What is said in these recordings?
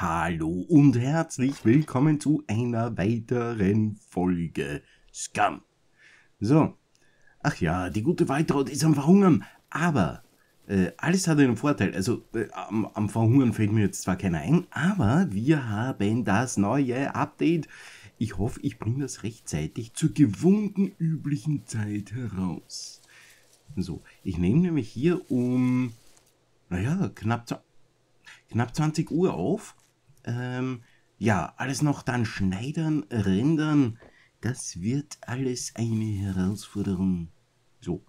Hallo und herzlich willkommen zu einer weiteren Folge SCUM. So, ach ja, die gute Waltraud ist am Verhungern, aber alles hat einen Vorteil. Also am Verhungern fällt mir jetzt zwar keiner ein, aber wir haben das neue Update. Ich hoffe, ich bringe das rechtzeitig zur gewohnten üblichen Zeit heraus. So, ich nehme nämlich hier um, naja, knapp 20 Uhr auf. Ja, alles noch dann schneidern, rendern, das wird alles eine Herausforderung. So,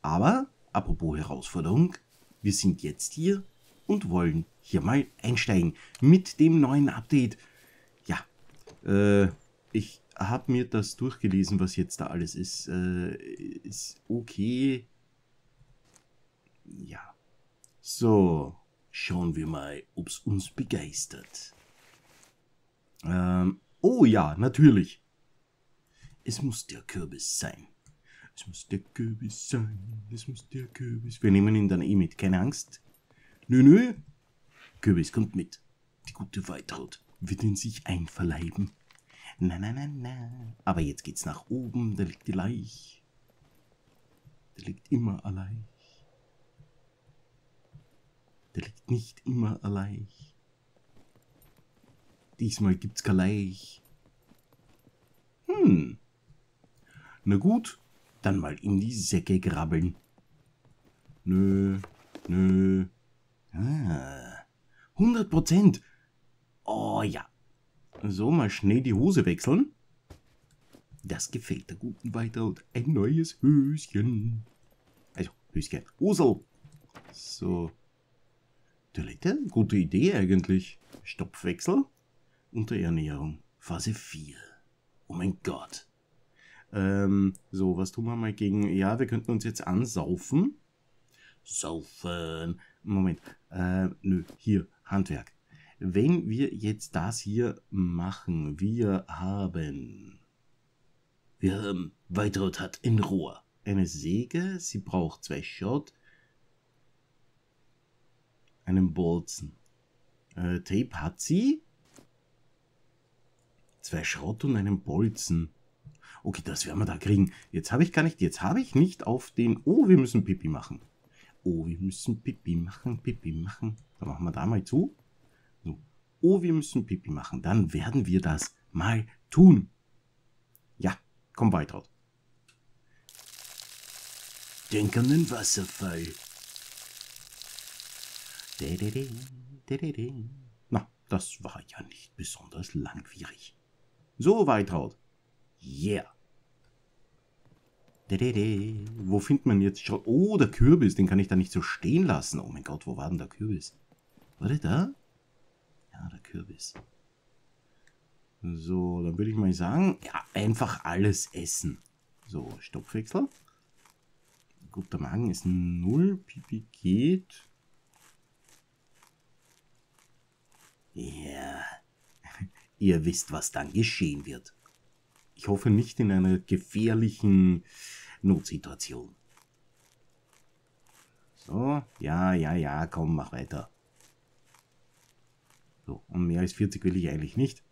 aber, apropos Herausforderung, wir sind jetzt hier und wollen hier mal einsteigen mit dem neuen Update. Ja, ich habe mir das durchgelesen, was jetzt da alles ist. Ist okay. Ja, so. Schauen wir mal, ob es uns begeistert. Oh ja, natürlich. Es muss der Kürbis sein. Es muss der Kürbis sein. Es muss der Kürbis. Wir nehmen ihn dann eh mit. Keine Angst. Nö. Kürbis kommt mit. Die gute Waltraud wird ihn sich einverleiben. Na. Aber jetzt geht's nach oben. Da liegt die Leiche. Da liegt immer allein. Der liegt nicht immer allein. Diesmal gibt's kein Leich. Na gut, dann mal in die Säcke grabbeln. Nö. 100%. Oh ja. So, mal schnell die Hose wechseln. Das gefällt der guten Waltraud. Ein neues Höschen. Also, Höschen. Hosel. So. Toilette? Gute Idee eigentlich. Stopfwechsel. Unterernährung. Phase 4. Oh mein Gott. So, was tun wir mal gegen... Ja, wir könnten uns jetzt ansaufen. Saufen. Moment. Hier. Handwerk. Wenn wir jetzt das hier machen, wir haben... Waltraud hat ein Rohr. Eine Säge. Sie braucht 2 Schott. Einen Bolzen. Tape hat sie. 2 Schrott und einen Bolzen. Okay, das werden wir da kriegen. Jetzt habe ich nicht auf den... Oh, wir müssen Pipi machen. Pipi machen. Dann machen wir da mal zu. So. Oh, wir müssen Pipi machen. Dann werden wir das mal tun. Ja, komm weiter. Denk an den Wasserfall. Na, das war ja nicht besonders langwierig. So, Waltraud. Yeah. Wo findet man jetzt schon... Oh, der Kürbis, den kann ich da nicht so stehen lassen. Oh mein Gott, wo war denn der Kürbis? War der da? Ja, der Kürbis. So, dann würde ich mal sagen, ja, einfach alles essen. So, Stopfwechsel. Gut, der Magen ist 0. Pipi geht... Ja, ihr wisst, was dann geschehen wird. Ich hoffe nicht in einer gefährlichen Notsituation. So, ja, komm, mach weiter. So, und mehr als 40 will ich eigentlich nicht.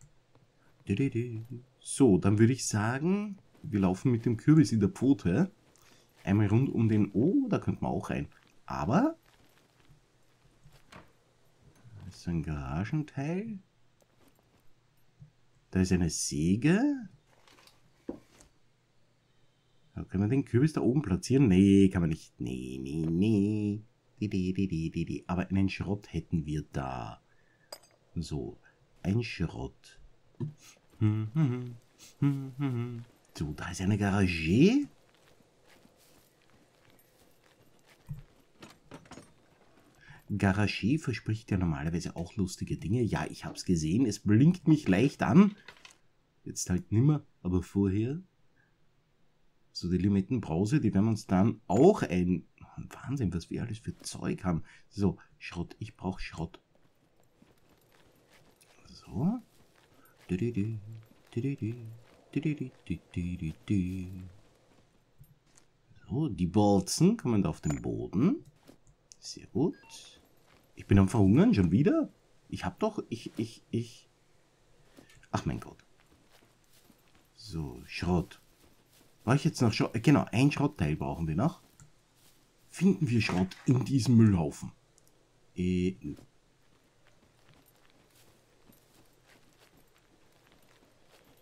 So, dann würde ich sagen, wir laufen mit dem Kürbis in der Pfote. Einmal rund um den... Oh, da könnten wir auch rein. Aber... Das ist ein Garagenteil. Da ist eine Säge. Da können wir den Kürbis da oben platzieren? Nee, kann man nicht. Nee. Aber einen Schrott hätten wir da. So, ein Schrott. So, da ist eine Garage. Garage verspricht ja normalerweise auch lustige Dinge. Ja, ich hab's gesehen. Es blinkt mich leicht an. Jetzt halt nimmer, aber vorher. So, die Limettenbrause, die werden uns dann auch ein... Wahnsinn, was wir alles für Zeug haben. So, Schrott. Ich brauche Schrott. So. So, die Bolzen kommen da auf den Boden. Sehr gut. Ich bin am Verhungern, schon wieder? Ich hab doch, ach mein Gott. So, Schrott. War ich jetzt noch Schrott? Genau, ein Schrottteil brauchen wir noch. Finden wir Schrott in diesem Müllhaufen?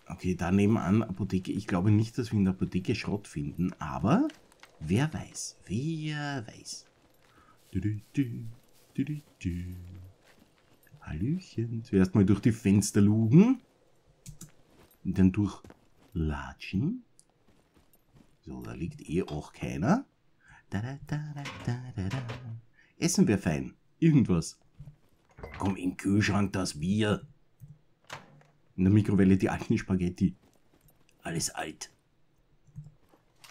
Okay, da nebenan Apotheke. Ich glaube nicht, dass wir in der Apotheke Schrott finden, aber wer weiß, wer weiß. Hallöchen. Zuerst mal durch die Fenster lugen. Und dann durch Latschen. So, da liegt eh auch keiner. Essen wäre fein. Irgendwas. Komm in den Kühlschrank, das Bier. In der Mikrowelle die alten Spaghetti. Alles alt.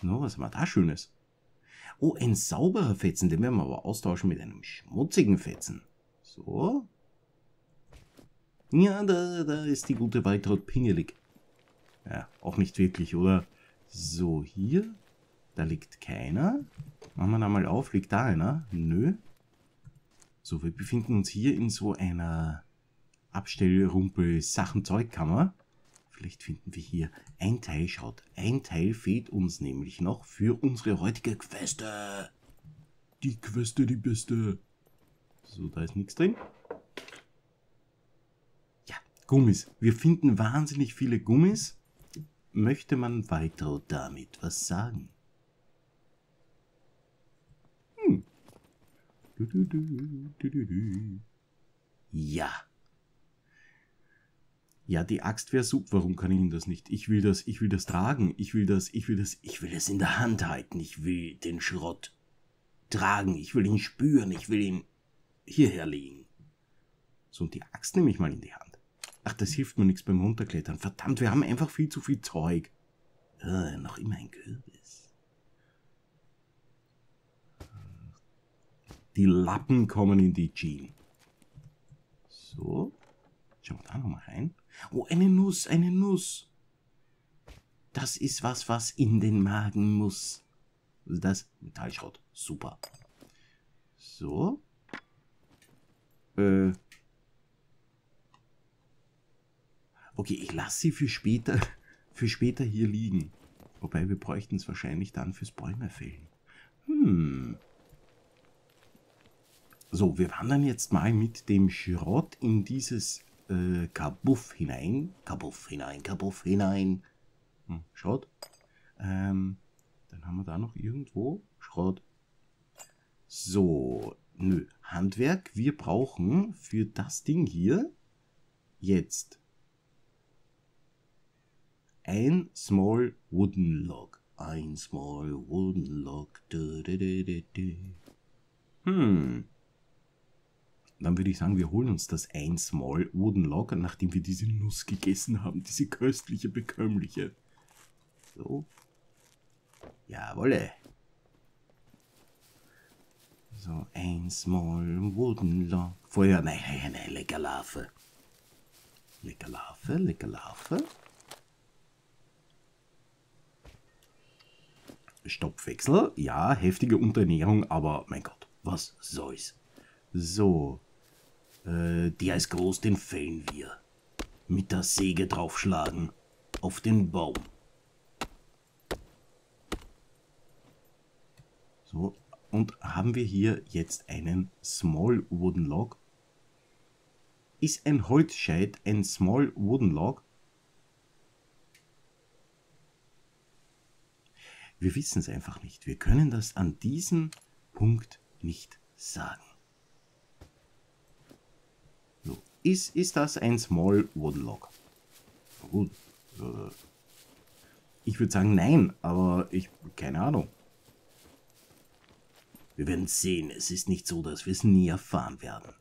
No, was haben wir da Schönes? Oh, ein sauberer Fetzen. Den werden wir aber austauschen mit einem schmutzigen Fetzen. So. Ja, da ist die gute Waltraud pingelig. Ja, auch nicht wirklich, oder? So, hier. Da liegt keiner. Machen wir da mal auf. Liegt da einer? Nö. So, wir befinden uns hier in so einer Abstellrumpel-Sachen-Zeugkammer. Vielleicht finden wir hier ein Teil. Schaut, ein Teil fehlt uns nämlich noch für unsere heutige Queste. Die Queste, die beste. So, da ist nichts drin. Ja, Gummis. Wir finden wahnsinnig viele Gummis. Möchte man weiter damit was sagen? Ja. Ja, die Axt wäre super. Warum kann ich Ihnen das nicht? Ich will das tragen. Ich will das in der Hand halten. Ich will den Schrott tragen. Ich will ihn spüren. Ich will ihn hierher legen. So, und die Axt nehme ich mal in die Hand. Ach, das hilft mir nichts beim Runterklettern. Verdammt, wir haben einfach viel zu viel Zeug. Noch immer ein Kürbis. Die Lappen kommen in die Jeans. So. Schauen wir da nochmal rein. Oh, eine Nuss, eine Nuss. Das ist was, was in den Magen muss. Also das Metallschrott. Super. So. Okay, ich lasse sie für später hier liegen. Wobei, wir bräuchten es wahrscheinlich dann fürs Bäume fällen. So, wir wandern jetzt mal mit dem Schrott in dieses Kabuff hinein. Kabuff hinein, Kabuff hinein. Schrott. Dann haben wir da noch irgendwo Schrott. So, nö. Handwerk. Wir brauchen für das Ding hier jetzt ein Small Wooden Log. Ein Small Wooden Log. Dann würde ich sagen, wir holen uns das ein Small Wooden Log, nachdem wir diese Nuss gegessen haben. Diese köstliche, bekömmliche. So. Jawolle. So, ein Small Wooden Log. Vorher, nein, lecker Larve. Lecker Larve, lecker Larve. Stoppwechsel. Ja, heftige Unterernährung, aber mein Gott, was soll's. So. Der ist groß, den fällen wir. Mit der Säge draufschlagen. Auf den Baum. So, und haben wir hier jetzt einen Small Wooden Log? Ist ein Holzscheit ein Small Wooden Log? Wir wissen es einfach nicht. Wir können das an diesem Punkt nicht sagen. Ist das ein Small Wooden Log? Gut. Ich würde sagen nein, aber ich... keine Ahnung. Wir werden es sehen. Es ist nicht so, dass wir es nie erfahren werden.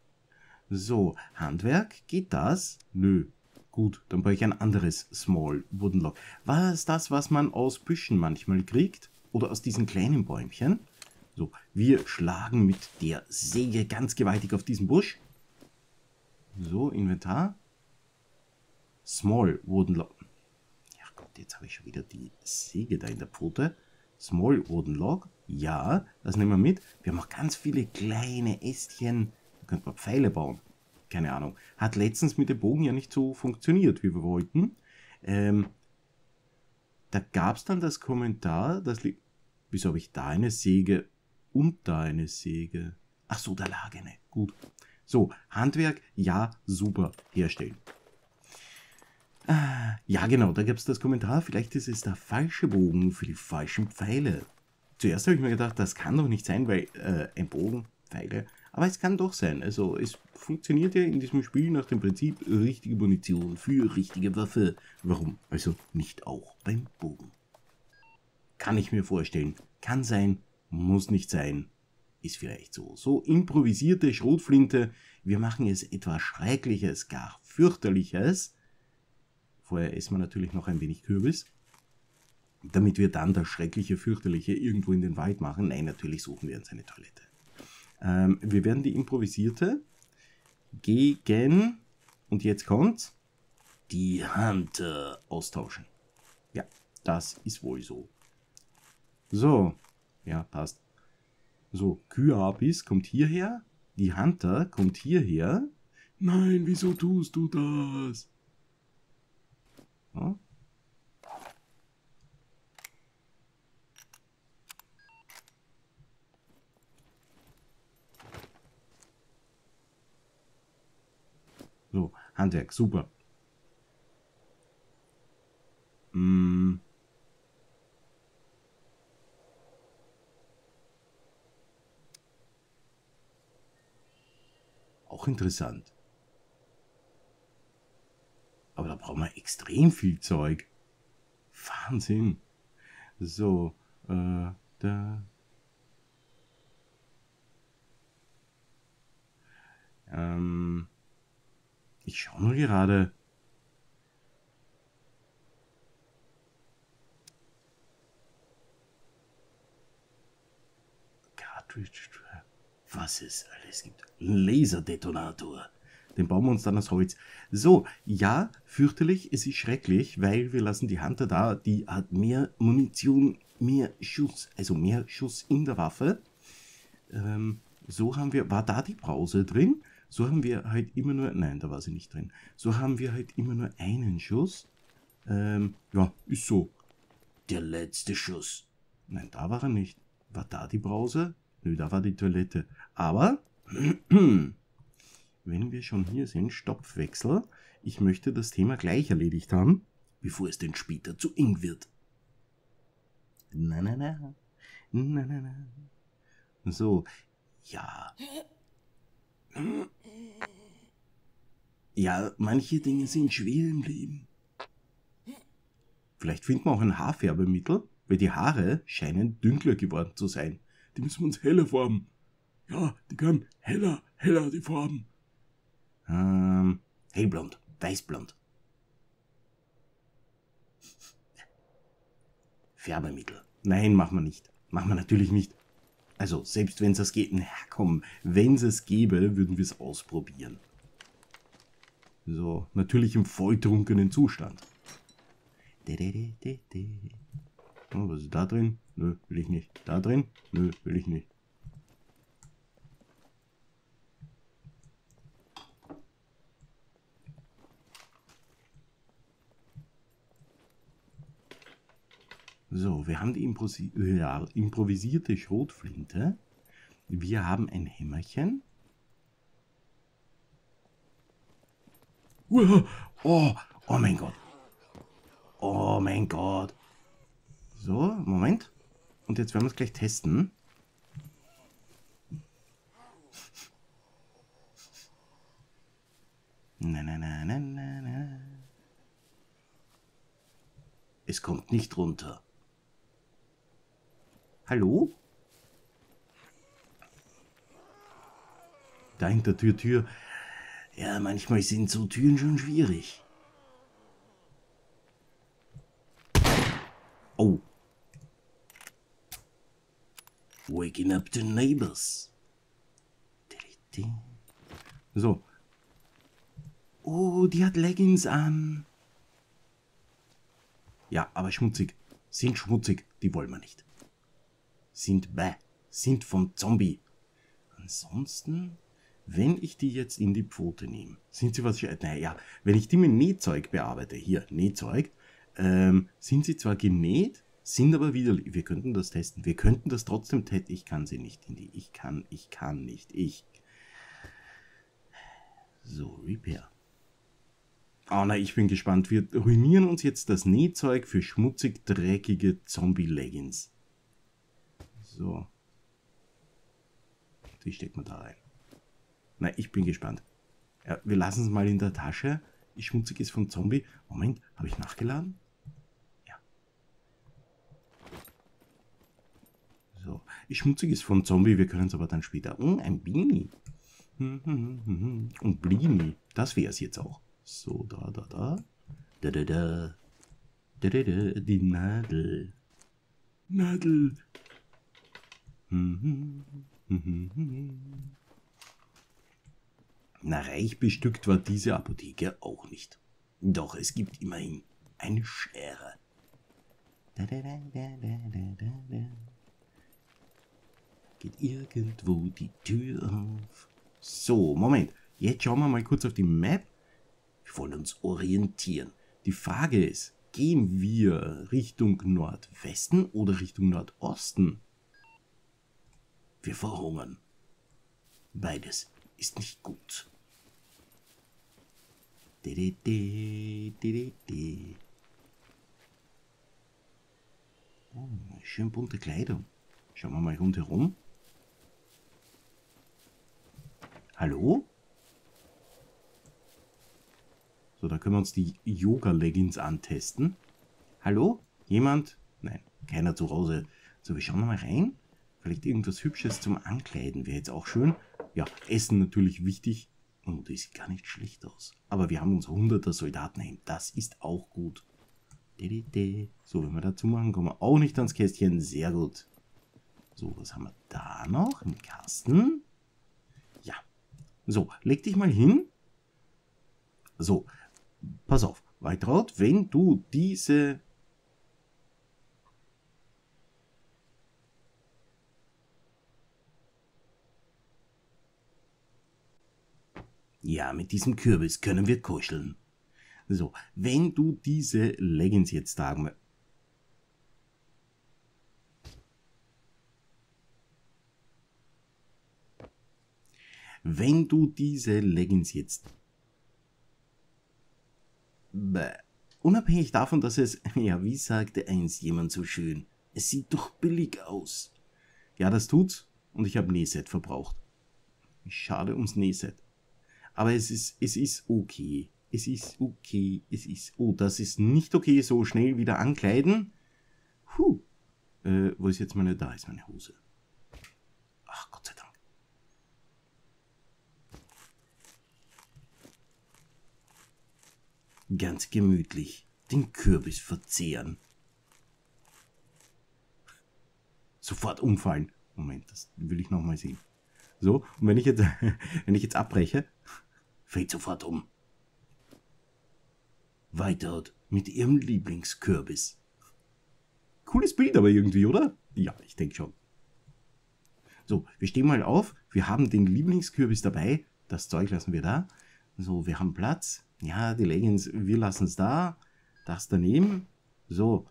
So, Handwerk, geht das? Nö. Gut, dann brauche ich ein anderes Small Wooden Log. War es das, was man aus Büschen manchmal kriegt? Oder aus diesen kleinen Bäumchen? So, wir schlagen mit der Säge ganz gewaltig auf diesen Busch. So, Inventar. Small Wooden Log. Ja Gott, jetzt habe ich schon wieder die Säge da in der Pfote. Small Wooden Log. Ja, das nehmen wir mit. Wir haben auch ganz viele kleine Ästchen. Da könnte man Pfeile bauen. keine Ahnung. Hat letztens mit dem Bogen ja nicht so funktioniert, wie wir wollten. Da gab es dann das Kommentar, das liegt... Wieso habe ich da eine Säge und da eine Säge? Ach so, da lag eine. Gut. So, Handwerk, ja, super, herstellen. Ja, genau, da gab es das Kommentar, vielleicht ist es der falsche Bogen für die falschen Pfeile. Zuerst habe ich mir gedacht, das kann doch nicht sein, weil ein Bogen, Pfeile, aber es kann doch sein. Also es funktioniert ja in diesem Spiel nach dem Prinzip richtige Munition für richtige Waffe. Warum? Also nicht auch beim Bogen. Kann ich mir vorstellen, kann sein, muss nicht sein. Ist vielleicht so. So improvisierte Schrotflinte. Wir machen jetzt etwas Schreckliches, gar Fürchterliches. Vorher essen wir natürlich noch ein wenig Kürbis. Damit wir dann das Schreckliche, Fürchterliche irgendwo in den Wald machen. Nein, natürlich suchen wir uns eine Toilette. Wir werden die improvisierte gegen, und jetzt kommt's, die Hand austauschen. Ja, das ist wohl so. So, ja, passt. So, Kyabis kommt hierher, die Hunter kommt hierher. Nein, wieso tust du das? So. So, Handwerk, super. Auch interessant. Aber da brauchen wir extrem viel Zeug. Wahnsinn. So, da. Ich schaue nur gerade. Cartridge. Was es alles gibt. Laserdetonator. Den bauen wir uns dann aus Holz. So, ja, fürchterlich, es ist schrecklich, weil wir lassen die Hunter da, die hat mehr Munition, mehr Schuss, also mehr Schuss in der Waffe. So haben wir, war da die Brause drin? So haben wir halt immer nur, nein, da war sie nicht drin. So haben wir halt immer nur einen Schuss. Ja, ist so. Der letzte Schuss. Nein, da war er nicht. War da die Brause? Nö, da war die Toilette. Aber... Wenn wir schon hier sind, Stopfwechsel. Ich möchte das Thema gleich erledigt haben, bevor es denn später zu eng wird. Na, na, na. Na, na, na. So, ja. Ja, manche Dinge sind schwer im Leben. Vielleicht finden wir auch ein Haarfärbemittel, weil die Haare scheinen dünkler geworden zu sein. Die müssen wir uns heller färben. Ja, die können heller, heller die Farben. Hellblond, weißblond. Färbemittel. Nein, machen wir nicht. Machen wir natürlich nicht. Also, selbst wenn es das geht. Na komm, wenn es gäbe, würden wir es ausprobieren. So, natürlich im volltrunkenen Zustand. Oh, was ist da drin? Nö, will ich nicht. Da drin? Nö, will ich nicht. So, wir haben die improvisierte Schrotflinte. Wir haben ein Hämmerchen. Oh, oh mein Gott. Oh mein Gott. So, Moment. Und jetzt werden wir es gleich testen. Na, na, na, na, na, na. Es kommt nicht runter. Hallo? Da hinter Tür. Ja, manchmal sind so Türen schon schwierig. Oh. Waking up the neighbors. So. Oh, die hat Leggings an. Ja, aber schmutzig. Sind schmutzig. Die wollen wir nicht. Sind vom Zombie. Ansonsten Wenn ich die jetzt in die Pfote nehme, sind sie wahrscheinlich, naja, wenn ich die mit Nähzeug bearbeite, hier, Nähzeug, sind sie zwar genäht, sind aber wieder, wir könnten das testen, wir könnten das trotzdem testen, ich kann sie nicht in die, ich kann nicht. So, Repair. Oh nein, ich bin gespannt, wir ruinieren uns jetzt das Nähzeug für schmutzig dreckige Zombie-Leggings. So. Die steckt man da rein. Nein, ich bin gespannt. Ja, wir lassen es mal in der Tasche. Schmutzig ist vom Zombie. Moment, habe ich nachgeladen? Ja. So, schmutzig ist vom Zombie. Wir können es aber dann später... Oh, ein Beanie. Und Blini. Das wäre es jetzt auch. So, da. Die Nadel. Nadel. Na, reich bestückt war diese Apotheke auch nicht. Doch es gibt immerhin eine Schere. Geht irgendwo die Tür auf. So, Moment. Jetzt schauen wir mal kurz auf die Map. Wir wollen uns orientieren. Die Frage ist, gehen wir Richtung Nordwesten oder Richtung Nordosten? Wir verhungern. Beides ist nicht gut. Oh, schön bunte Kleidung. Schauen wir mal rundherum. Hallo? So, da können wir uns die Yoga-Leggings antesten. Hallo? Jemand? Nein, keiner zu Hause. So, wir schauen mal rein. Vielleicht irgendwas Hübsches zum Ankleiden wäre jetzt auch schön. Ja, Essen natürlich wichtig. Und das sieht gar nicht schlecht aus. Aber wir haben uns 100er Soldaten hin. Das ist auch gut. So, wenn wir dazu machen, kommen wir auch nicht ans Kästchen. Sehr gut. So, was haben wir da noch im Kasten? Ja. So, leg dich mal hin. So, pass auf. Waltraud, wenn du diese... Ja, mit diesem Kürbis können wir kuscheln. So, wenn du diese Leggings jetzt tragen... Wenn du diese Leggings jetzt... Unabhängig davon, dass es... Ja, wie sagte einst jemand so schön? Es sieht doch billig aus. Ja, das tut's. Und ich habe Nähset verbraucht. Schade ums Nähset. Aber es ist okay. Es ist... Oh, das ist nicht okay. So schnell wieder ankleiden. Puh. Wo ist jetzt meine... Da ist meine Hose. Ach, Gott sei Dank. Ganz gemütlich den Kürbis verzehren. Sofort umfallen. Moment, das will ich nochmal sehen. So, und wenn ich jetzt abbreche... Fällt sofort um. Weitert mit ihrem Lieblingskürbis. Cooles Bild aber irgendwie, oder? Ja, ich denke schon. So, wir stehen mal auf. Wir haben den Lieblingskürbis dabei. Das Zeug lassen wir da. So, wir haben Platz. Ja, die Leggings, wir lassen es da. Das daneben. So.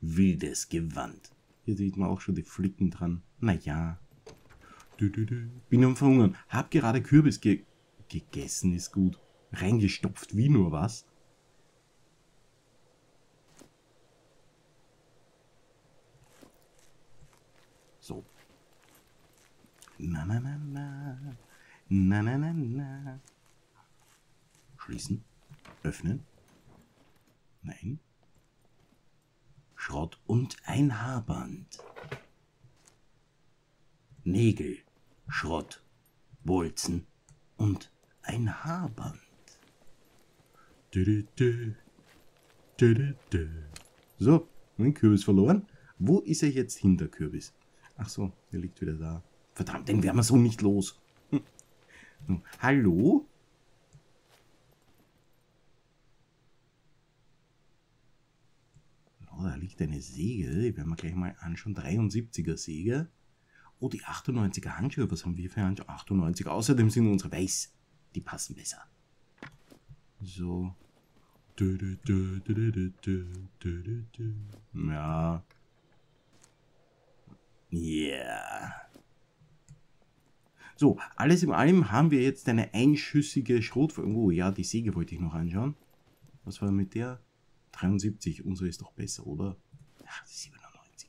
Wildes Gewand. Hier sieht man auch schon die Flicken dran. Naja. Bin am Verhungern. Hab gerade Kürbis gegessen ist gut. Reingestopft wie nur was. So. Na na na na. Na na na na. Schließen. Öffnen. Nein. Schrott und ein Haarband. Nägel, Schrott, Bolzen und ein Haarband. So, mein Kürbis verloren. Wo ist er jetzt hinter Kürbis? Ach so, der liegt wieder da. Verdammt, den werden wir so nicht los. Hallo? Oh, da liegt eine Säge. Die werden wir gleich mal anschauen. 73er Säge. Oh, die 98er Handschuhe. Was haben wir für Handschuhe? 98. Außerdem sind unsere weiß. Die passen besser. So. Ja. Yeah. So, alles in allem haben wir jetzt eine einschüssige Schrotfeuer. Oh ja, die Säge wollte ich noch anschauen. Was war mit der? 73, unsere ist doch besser, oder? Ach, 97.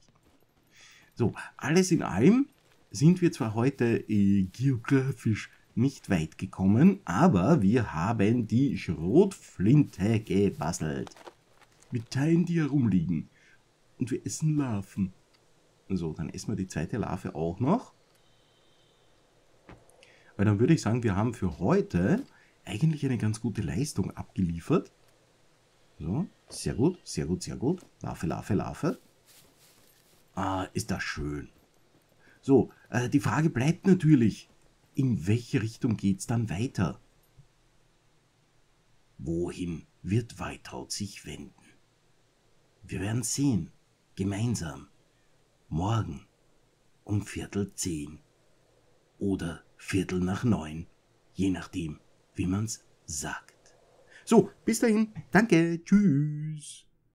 So, alles in allem sind wir zwar heute geografisch nicht weit gekommen, aber wir haben die Schrotflinte gebastelt. Mit Teilen, die herumliegen. Und wir essen Larven. So, dann essen wir die zweite Larve auch noch. Weil dann würde ich sagen, wir haben für heute eigentlich eine ganz gute Leistung abgeliefert. So, sehr gut, sehr gut, sehr gut. Larve, Larve, Larve. Ah, ist das schön. So, die Frage bleibt natürlich, in welche Richtung geht es dann weiter? Wohin wird Whitehaut sich wenden? Wir werden sehen, gemeinsam, morgen um 9:15 oder 9:15, je nachdem, wie man's sagt. So, bis dahin, danke, tschüss.